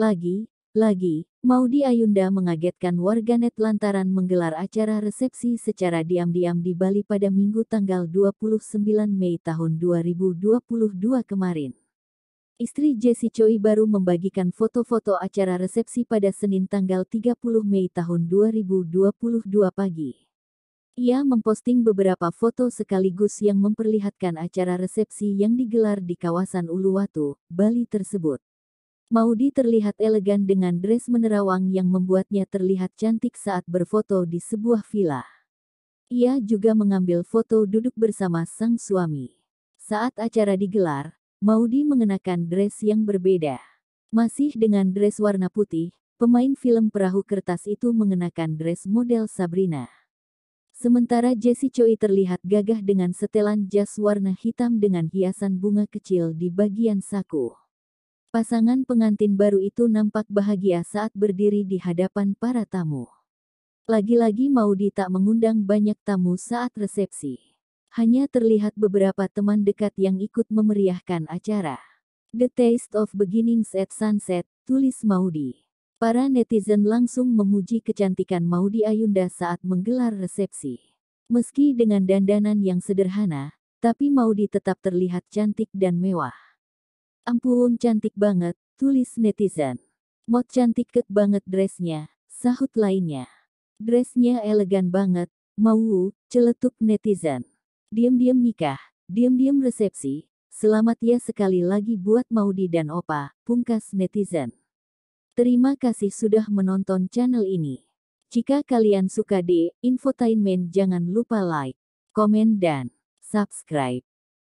Lagi, Maudy Ayunda mengagetkan warganet lantaran menggelar acara resepsi secara diam-diam di Bali pada Minggu tanggal 29 Mei tahun 2022 kemarin. Istri Jesse Choi baru membagikan foto-foto acara resepsi pada Senin tanggal 30 Mei tahun 2022 pagi. Ia memposting beberapa foto sekaligus yang memperlihatkan acara resepsi yang digelar di kawasan Uluwatu, Bali tersebut. Maudy terlihat elegan dengan dress menerawang yang membuatnya terlihat cantik saat berfoto di sebuah villa. Ia juga mengambil foto duduk bersama sang suami. Saat acara digelar, Maudy mengenakan dress yang berbeda. Masih dengan dress warna putih, pemain film Perahu Kertas itu mengenakan dress model Sabrina. Sementara Jesse Choi terlihat gagah dengan setelan jas warna hitam dengan hiasan bunga kecil di bagian saku. Pasangan pengantin baru itu nampak bahagia saat berdiri di hadapan para tamu. Lagi-lagi Maudy tak mengundang banyak tamu saat resepsi. Hanya terlihat beberapa teman dekat yang ikut memeriahkan acara. The Taste of Beginnings at Sunset, tulis Maudy. Para netizen langsung memuji kecantikan Maudy Ayunda saat menggelar resepsi. Meski dengan dandanan yang sederhana, tapi Maudy tetap terlihat cantik dan mewah. "Ampun cantik banget," tulis netizen. "Mod cantik ket banget dressnya," sahut lainnya. "Dressnya elegan banget, mau," celetuk netizen. Diam-diam nikah, diam-diam resepsi, selamat ya sekali lagi buat Maudy dan Opa, pungkas netizen. Terima kasih sudah menonton channel ini. Jika kalian suka The Infotainment, jangan lupa like, komen dan subscribe.